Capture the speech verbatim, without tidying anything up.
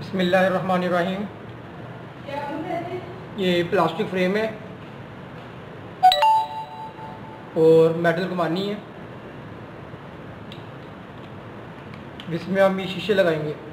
बिस्मिल्लाहिर्रहमानिर्रहीम। ये plastic frame है और मेटल कमानी है, जिसमें हम ये शीशे लगाएंगे।